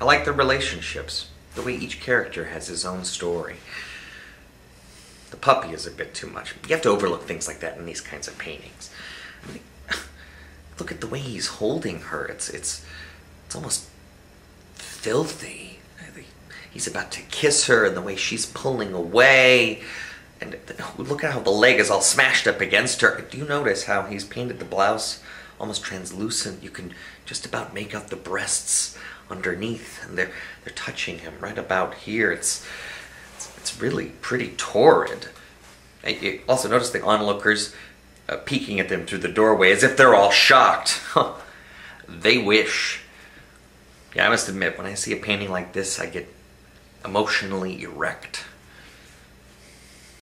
I like the relationships, the way each character has his own story. The puppy is a bit too much. You have to overlook things like that in these kinds of paintings. I mean, look at the way he's holding her. It's almost filthy. He's about to kiss her, and the way she's pulling away. And look at how the leg is all smashed up against her. Do you notice how he's painted the blouse almost translucent? You can just about make out the breasts underneath, and they're touching him right about here. It's really pretty torrid. You also notice the onlookers peeking at them through the doorway as if they're all shocked. They wish. Yeah, I must admit, when I see a painting like this, I get emotionally erect.